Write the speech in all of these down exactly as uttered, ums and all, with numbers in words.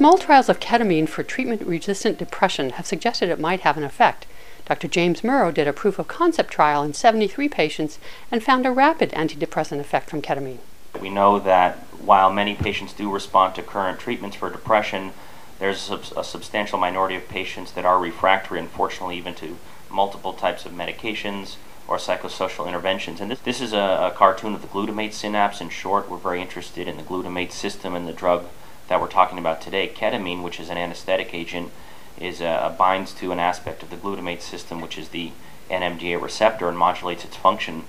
Small trials of ketamine for treatment-resistant depression have suggested it might have an effect. Doctor James Murrough did a proof-of-concept trial in seventy-three patients and found a rapid antidepressant effect from ketamine. We know that while many patients do respond to current treatments for depression, there's a, a substantial minority of patients that are refractory, unfortunately, even to multiple types of medications or psychosocial interventions. And this, this is a, a cartoon of the glutamate synapse. In short, we're very interested in the glutamate system and the drug that we're talking about today, ketamine, which is an anesthetic agent, is uh, binds to an aspect of the glutamate system, which is the N M D A receptor, and modulates its function.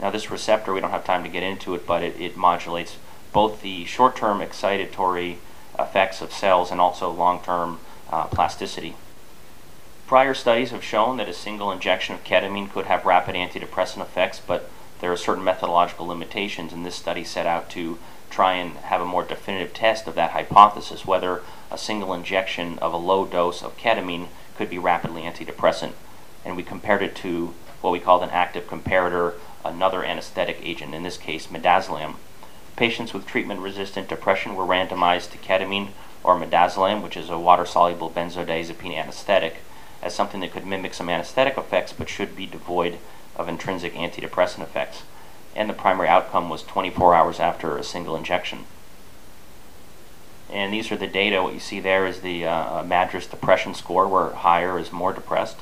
Now this receptor, we don't have time to get into it, but it, it modulates both the short-term excitatory effects of cells and also long-term uh, plasticity. Prior studies have shown that a single injection of ketamine could have rapid antidepressant effects, but there are certain methodological limitations, and this study set out to try and have a more definitive test of that hypothesis, whether a single injection of a low dose of ketamine could be rapidly antidepressant. And we compared it to what we called an active comparator, another anesthetic agent, in this case midazolam. Patients with treatment-resistant depression were randomized to ketamine or midazolam, which is a water-soluble benzodiazepine anesthetic, as something that could mimic some anesthetic effects but should be devoid of intrinsic antidepressant effects. And the primary outcome was twenty-four hours after a single injection. And these are the data. What you see there is the uh, MADRS depression score, where higher is more depressed,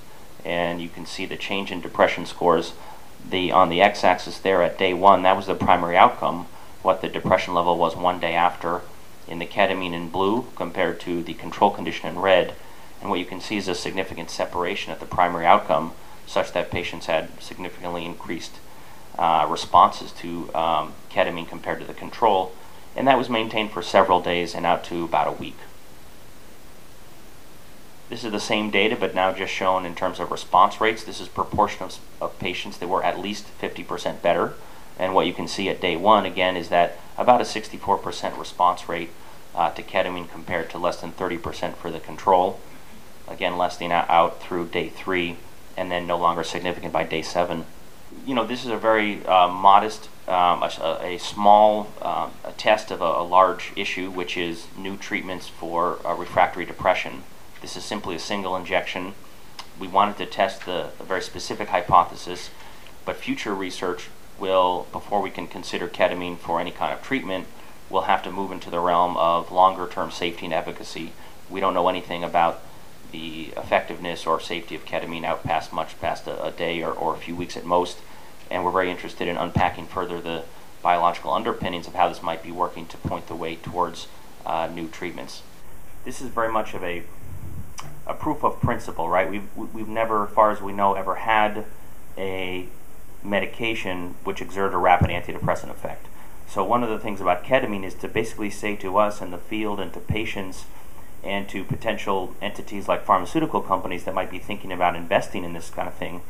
and you can see the change in depression scores. The on the x-axis there at day one, that was the primary outcome, what the depression level was one day after in the ketamine in blue compared to the control condition in red. And what you can see is a significant separation at the primary outcome, such that patients had significantly increased Uh, responses to um, ketamine compared to the control, and that was maintained for several days and out to about a week. This is the same data, but now just shown in terms of response rates. This is proportion of, of patients that were at least fifty percent better, and what you can see at day one again is that about a sixty-four percent response rate uh, to ketamine compared to less than thirty percent for the control, again lasting out through day three and then no longer significant by day seven. You know, this is a very uh, modest, um, a, a small uh, a test of a, a large issue, which is new treatments for uh, refractory depression. This is simply a single injection. We wanted to test the, the very specific hypothesis, but future research will, before we can consider ketamine for any kind of treatment, will have to move into the realm of longer-term safety and efficacy. We don't know anything about the effectiveness or safety of ketamine out past much past a, a day or, or a few weeks at most, and we're very interested in unpacking further the biological underpinnings of how this might be working to point the way towards uh, new treatments. This is very much of a, a proof of principle, right? We've, we've never, as far as we know, ever had a medication which exerted a rapid antidepressant effect. So one of the things about ketamine is to basically say to us in the field and to patients and to potential entities like pharmaceutical companies that might be thinking about investing in this kind of thing,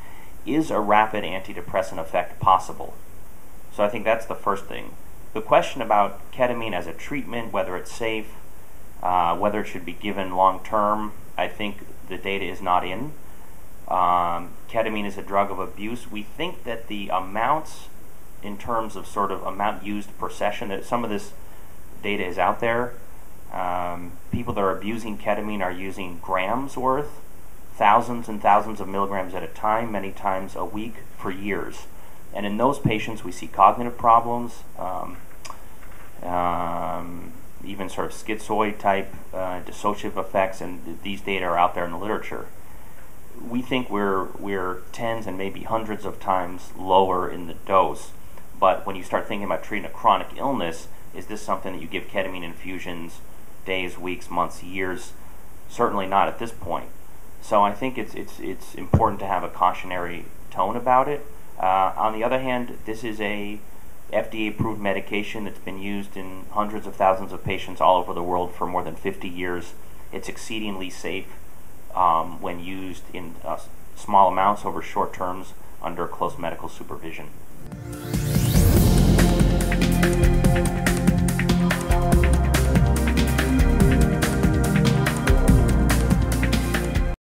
is a rapid antidepressant effect possible? So I think that's the first thing. The question about ketamine as a treatment, whether it's safe, uh, whether it should be given long-term, I think the data is not in. Um, ketamine is a drug of abuse. We think that the amounts in terms of sort of amount used per session, that some of this data is out there. Um, people that are abusing ketamine are using grams worth, thousands and thousands of milligrams at a time, many times a week for years. And in those patients, we see cognitive problems, um, um, even sort of schizoid type uh, dissociative effects, and th these data are out there in the literature. We think we're, we're tens and maybe hundreds of times lower in the dose, but when you start thinking about treating a chronic illness, is this something that you give ketamine infusions days, weeks, months, years? Certainly not at this point. So I think it's it's it's important to have a cautionary tone about it. Uh, on the other hand, this is a F D A-approved medication that's been used in hundreds of thousands of patients all over the world for more than fifty years. It's exceedingly safe um, when used in uh, small amounts over short terms under close medical supervision.